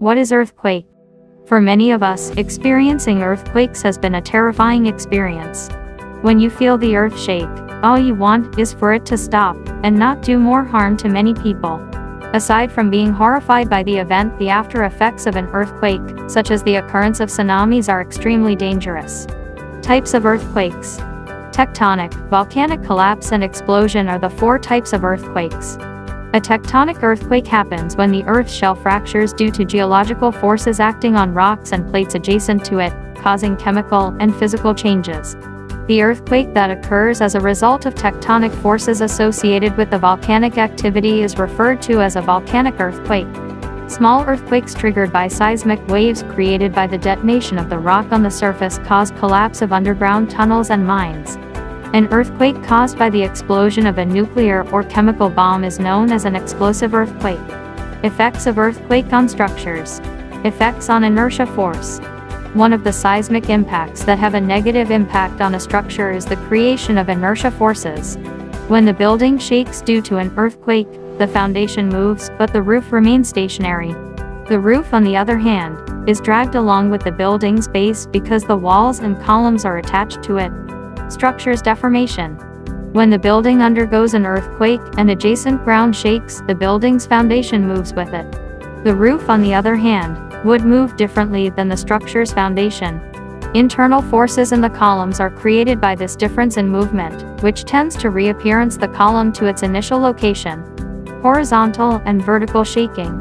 What is earthquake? For many of us, experiencing earthquakes has been a terrifying experience. When you feel the earth shake, all you want is for it to stop, and not do more harm to many people. Aside from being horrified by the event, the after effects of an earthquake, such as the occurrence of tsunamis, are extremely dangerous. Types of earthquakes. Tectonic, volcanic collapse and explosion are the four types of earthquakes. A tectonic earthquake happens when the Earth's shell fractures due to geological forces acting on rocks and plates adjacent to it, causing chemical and physical changes. The earthquake that occurs as a result of tectonic forces associated with the volcanic activity is referred to as a volcanic earthquake. Small earthquakes triggered by seismic waves created by the detonation of the rock on the surface cause collapse of underground tunnels and mines. An earthquake caused by the explosion of a nuclear or chemical bomb is known as an explosive earthquake. Effects of earthquake on structures. Effects on inertia force. One of the seismic impacts that have a negative impact on a structure is the creation of inertia forces. When the building shakes due to an earthquake, the foundation moves, but the roof remains stationary. The roof, on the other hand, is dragged along with the building's base because the walls and columns are attached to it. Structures deformation. When the building undergoes an earthquake and adjacent ground shakes, the building's foundation moves with it. The roof, on the other hand, would move differently than the structure's foundation. Internal forces in the columns are created by this difference in movement, which tends to reappearance the column to its initial location. Horizontal and vertical shaking.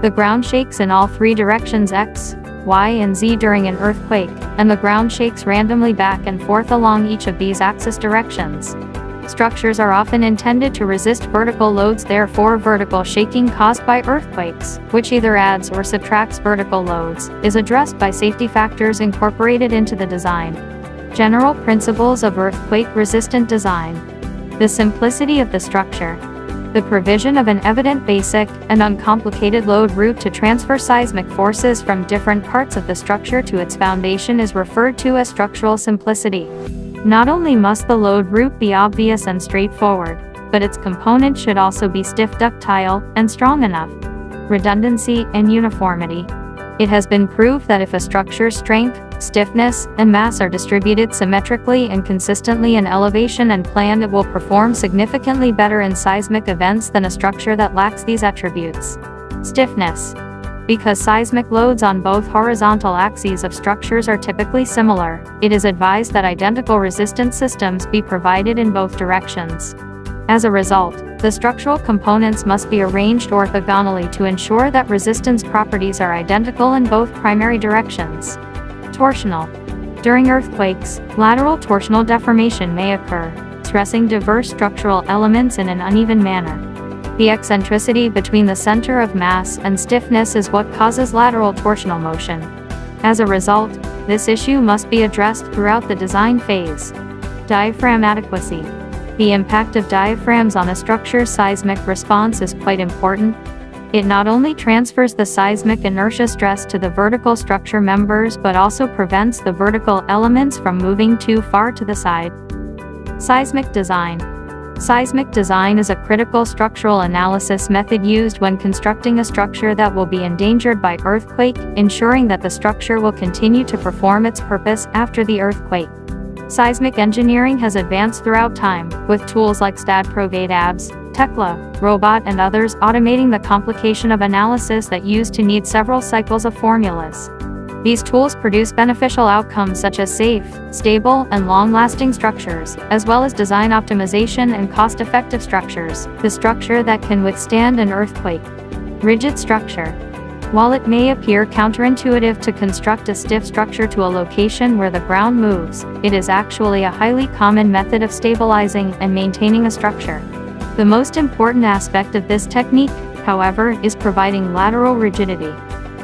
The ground shakes in all three directions X, Y and Z during an earthquake, and the ground shakes randomly back and forth along each of these axis directions. Structures are often intended to resist vertical loads, therefore vertical shaking caused by earthquakes, which either adds or subtracts vertical loads, is addressed by safety factors incorporated into the design. General principles of earthquake-resistant design. The simplicity of the structure. The provision of an evident, basic, and uncomplicated load route to transfer seismic forces from different parts of the structure to its foundation is referred to as structural simplicity. Not only must the load route be obvious and straightforward, but its components should also be stiff, ductile, and strong enough. Redundancy and uniformity. It has been proved that if a structure's strength, stiffness, and mass are distributed symmetrically and consistently in elevation and planned, it will perform significantly better in seismic events than a structure that lacks these attributes. Stiffness. Because seismic loads on both horizontal axes of structures are typically similar, it is advised that identical resistance systems be provided in both directions. As a result, the structural components must be arranged orthogonally to ensure that resistance properties are identical in both primary directions. Torsional. During earthquakes, lateral torsional deformation may occur, stressing diverse structural elements in an uneven manner. The eccentricity between the center of mass and stiffness is what causes lateral torsional motion. As a result, this issue must be addressed throughout the design phase. Diaphragm adequacy. The impact of diaphragms on a structure's seismic response is quite important. It not only transfers the seismic inertia stress to the vertical structure members but also prevents the vertical elements from moving too far to the side. Seismic design. Seismic design is a critical structural analysis method used when constructing a structure that will be endangered by earthquake, ensuring that the structure will continue to perform its purpose after the earthquake. Seismic engineering has advanced throughout time, with tools like STAAD Pro, ETABS, Tekla, Robot and others automating the complication of analysis that used to need several cycles of formulas. These tools produce beneficial outcomes such as safe, stable, and long-lasting structures, as well as design optimization and cost-effective structures, the structure that can withstand an earthquake. Rigid structure. While it may appear counterintuitive to construct a stiff structure to a location where the ground moves, it is actually a highly common method of stabilizing and maintaining a structure. The most important aspect of this technique, however, is providing lateral rigidity.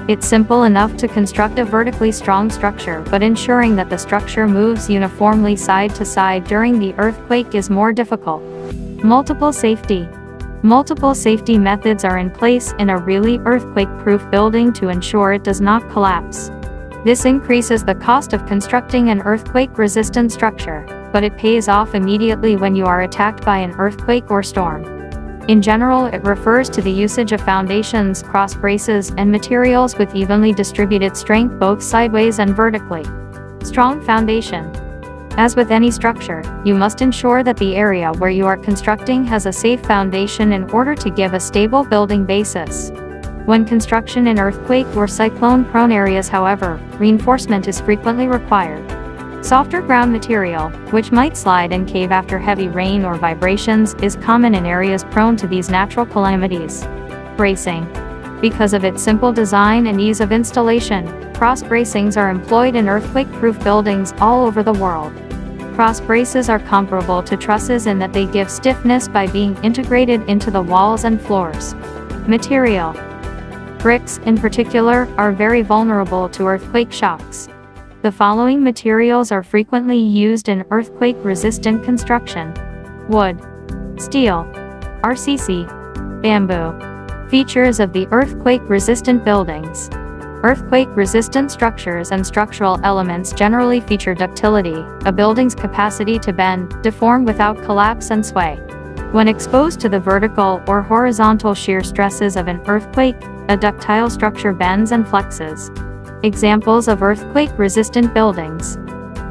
It's simple enough to construct a vertically strong structure, but ensuring that the structure moves uniformly side to side during the earthquake is more difficult. Multiple safety. Multiple safety methods are in place in a really earthquake-proof building to ensure it does not collapse. This increases the cost of constructing an earthquake-resistant structure, but it pays off immediately when you are attacked by an earthquake or storm. In general, it refers to the usage of foundations, cross braces, and materials with evenly distributed strength both sideways and vertically. Strong foundation. As with any structure, you must ensure that the area where you are constructing has a safe foundation in order to give a stable building basis. When construction in earthquake or cyclone-prone areas, however, reinforcement is frequently required. Softer ground material, which might slide and cave after heavy rain or vibrations, is common in areas prone to these natural calamities. Bracing. Because of its simple design and ease of installation, cross bracings are employed in earthquake-proof buildings all over the world. Cross braces are comparable to trusses in that they give stiffness by being integrated into the walls and floors. Material. Bricks, in particular, are very vulnerable to earthquake shocks. The following materials are frequently used in earthquake-resistant construction: wood, steel, RCC, bamboo. Features of the earthquake-resistant buildings. Earthquake-resistant structures and structural elements generally feature ductility, a building's capacity to bend, deform without collapse and sway. When exposed to the vertical or horizontal shear stresses of an earthquake, a ductile structure bends and flexes. Examples of earthquake-resistant buildings.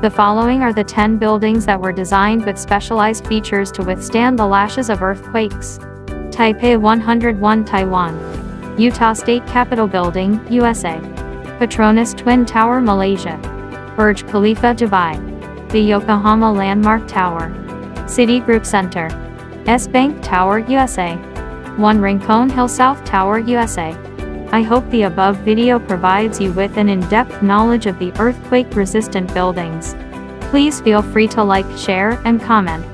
The following are the 10 buildings that were designed with specialized features to withstand the lashes of earthquakes. Taipei 101, Taiwan. Utah State Capitol Building, USA. Petronas Twin Tower, Malaysia. Burj Khalifa, Dubai. The Yokohama Landmark Tower. Citigroup Center. S-Bank Tower, USA. One Rincon Hill South Tower, USA. I hope the above video provides you with an in-depth knowledge of the earthquake-resistant buildings. Please feel free to like, share, and comment.